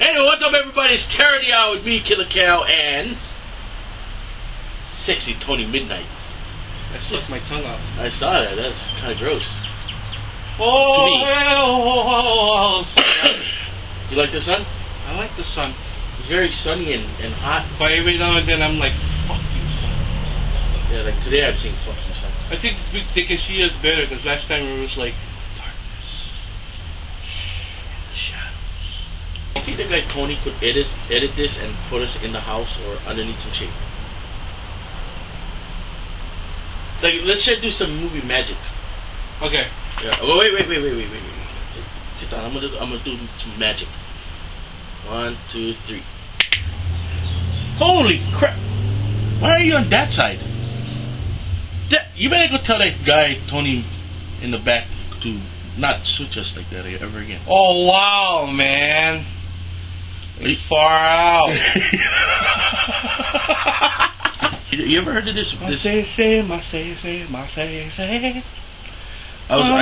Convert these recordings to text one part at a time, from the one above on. Anyway, what's up, everybody? It's Terror the Hour with me, Killah Kal, and Sexy Tony Midnight. I slipped my tongue out. I saw that. That's kind of gross. Oh, you like the sun? I like the sun. It's very sunny and hot. But every now and then I'm like, fuck you, son. Yeah, like today I'm saying fuck you, son. I think they can see us better because last time it was like darkness. The shadows. I think the guy Tony could edit this and put us in the house or underneath some shade. Like, let's try to do some movie magic. Okay. Yeah. Oh, wait. Sit down. I'm gonna do some magic. 1, 2, 3. Holy crap! Why are you on that side? You better go tell that guy Tony in the back to not switch us like that ever again. Oh wow, man! You're far out. You ever heard of this? I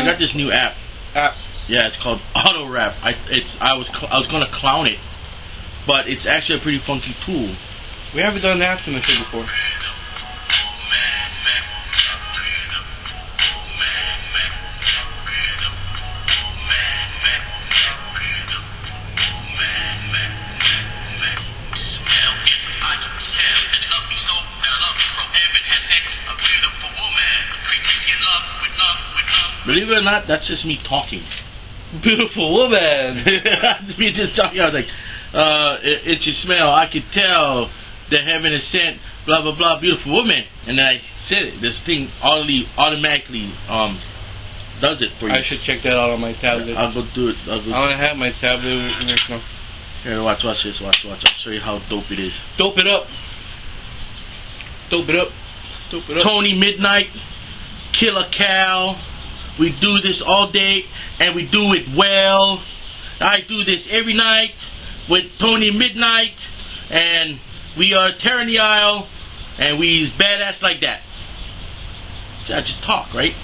got this new app. Yeah, it's called Auto Rap. I was gonna clown it, but it's actually a pretty funky tool. We haven't done that from the thing before. Believe it or not, that's just me talking. Beautiful woman. Me just talking. I was like, it's your smell. I could tell that heaven is sent. Blah blah blah. Beautiful woman. And then I said it. This thing automatically does it for you. I should check that out on my tablet. I'll go do it. I want to have my tablet in there now. Here, watch this. Watch. I'll show you how dope it is. Dope it up. Tony Midnight, Killah Kal. We do this all day, and we do it well. I do this every night with Tony Midnight, and we are tearing the aisle, and we's badass like that. See, I just talk, right?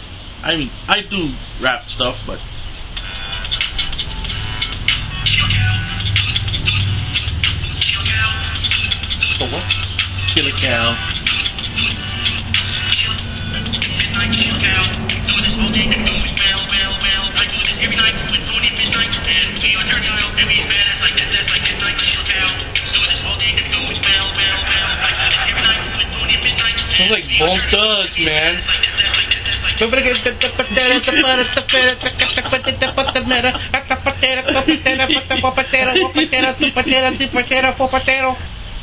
I mean, I do rap stuff, but... Oh, what? Killah Kal. Sounds like Bone Thugs, man.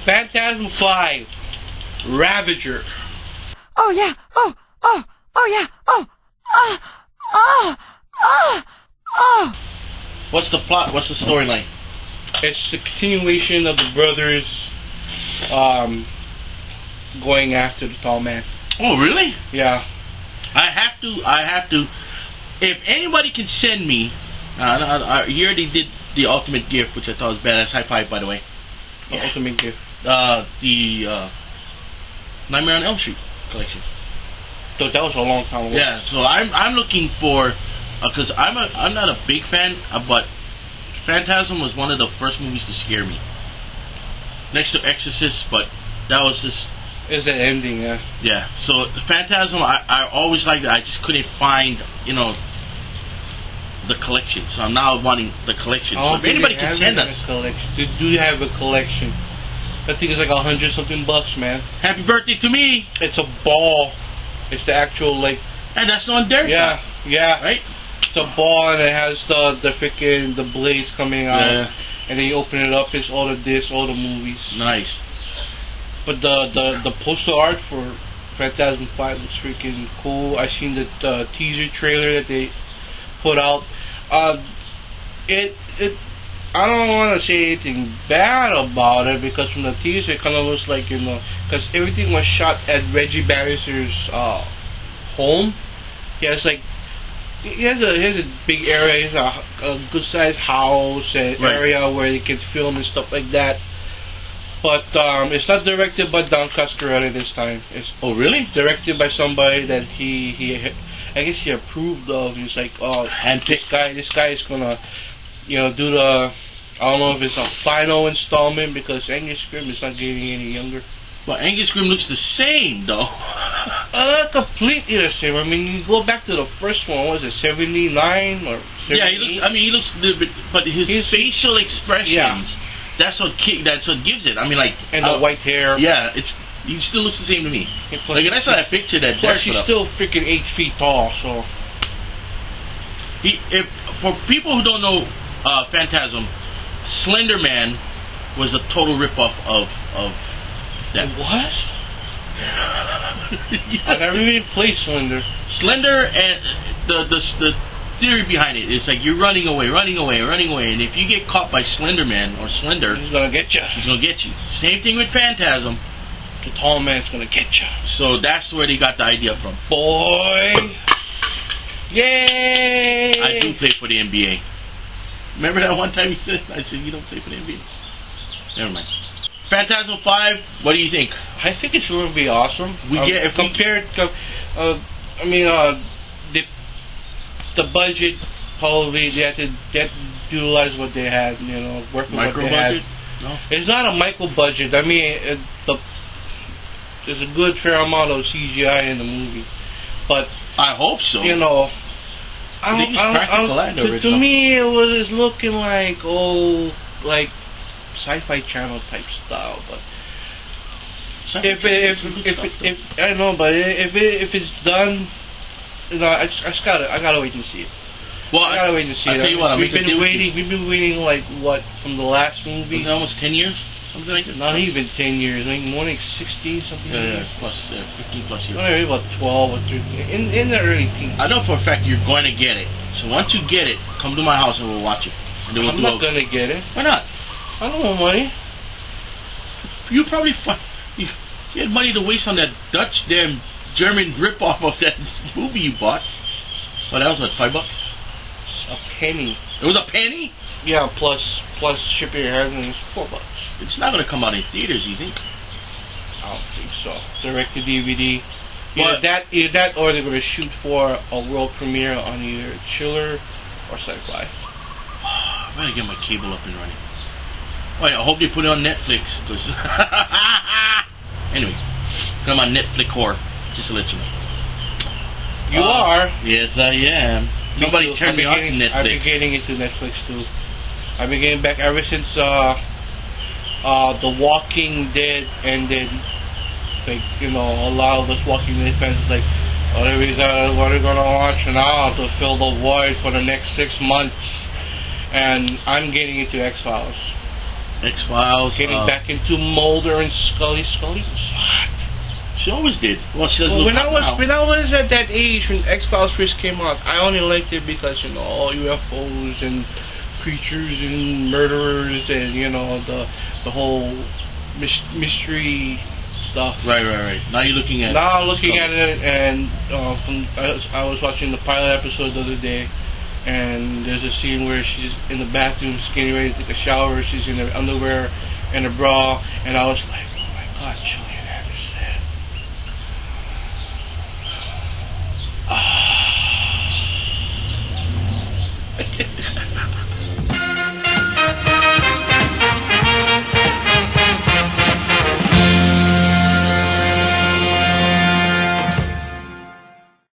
Phantasm V. Ravager. Oh yeah. Oh. Oh. Oh yeah. Oh. Ah. Ah. Ah. Ah. What's the plot? What's the storyline? It's the continuation of the brothers. Going after the tall man. Oh, really? Yeah. I have to. If anybody can send me, you already did The Ultimate Gift, which I thought was badass. High five, by the way. Yeah. The Ultimate Gift. Nightmare on Elm Street collection. So that was a long time ago. Yeah. So I'm looking for, because I'm not a big fan, but Phantasm was one of the first movies to scare me. Next to Exorcist, but that was just. It's an ending, yeah. Yeah. So Phantasm, I always liked it. I just couldn't find, you know, the collection. So I'm now wanting the collection. So if anybody can send us. Do you have a collection? I think it's like $100 something bucks, man. Happy birthday to me! It's a ball. It's the actual, like. And that's on there. Yeah, yeah. Right. It's a ball, and it has the freaking the blades coming out. Yeah. And then you open it up. It's all the discs, all the movies. Nice. But the poster art for Phantasm V looks freaking cool. I seen the teaser trailer that they put out. I don't want to say anything bad about it because from the teaser it kind of looks like, you know, because everything was shot at Reggie Bannister's home. Yeah, it's like he has a big area. He has a good sized house and area where they can film and stuff like that. But it's not directed by Don Coscarelli this time. It's really? Directed by somebody that he I guess he approved of. He's like, oh, Hanty. This guy is gonna, you know, do the I don't know if it's a final installment because Angus Scrimm is not getting any younger. But Angus Scrimm looks the same, though. Completely the same. I mean, you go back to the first one. What was it, 79 or 78? Yeah, he looks. I mean, he looks a little bit, but his facial expressions. Yeah. That's what gives it. I mean, like, and the white hair. Yeah, it's. He still looks the same to me. Like, when I saw that picture, that plus she's still freaking 8 feet tall. So, if for people who don't know, Phantasm, Slenderman was a total ripoff of that. What? Yeah. I really didn't play Slender. Slender, and the theory behind it is like you're running away, and if you get caught by Slenderman or Slender, he's gonna get you. He's gonna get you. Same thing with Phantasm. The tall man's gonna get you. So that's where they got the idea from. Boy, yay! I do play for the NBA. Remember that one time you said, I said you don't play for the NBA. Never mind. Phantasm V. What do you think? I think it's gonna be awesome. We get if compared. I mean, the budget probably they had to utilize what they had. You know, work with what they had. No. It's not a micro budget. I mean, there's a good fair amount of CGI in the movie, but I hope so. You know, to me it was looking like old like Sci-Fi Channel type style. But if I know, but if it's done, you know, I gotta wait and see it. Well, I gotta wait to see it. I'll tell you what, we've been waiting like what from the last movie? Was it almost 10 years? Something like that. Not plus. Even 10 years. I think more like 16 something. Yeah, yeah. Plus 15 plus years. No, maybe about 12 or 13. In the early teens. I know for a fact you're going to get it. So once you get it, come to my house and we'll watch it. And then I'm not gonna get it. Why not? I don't want money. You probably you had money to waste on that Dutch damn German ripoff of that movie you bought. Well, that was what, $5? A penny. It was a penny? Yeah, plus shipping and it's $4. It's not gonna come out in theaters, you think? I don't think so. Direct to DVD. But either that or they're gonna shoot for a world premiere on either Chiller or Sci-Fi. I'm gonna get my cable up and running. Oh yeah, I hope they put it on Netflix, because anyways, I'm on Netflix horror, just to let you know. You are? Yes, I am. Somebody turned me on to Netflix. I've been getting into Netflix too. I've been getting back ever since The Walking Dead ended. Like, you know, a lot of us Walking Dead fans is like, what are we gonna watch now to fill the void for the next 6 months? And I'm getting into X Files. X Files. Getting back into Mulder and Scully. Scully was hot. She always did. Well, she doesn't look hot now. When I was at that age when X Files first came out, I only liked it because, you know, all UFOs and creatures and murderers and, you know, the whole mystery stuff. Right. Now I'm looking at it, and I was watching the pilot episode the other day, and there's a scene where she's in the bathroom, getting ready to take a shower. She's in her underwear and a bra, and I was like, oh my God, Julia.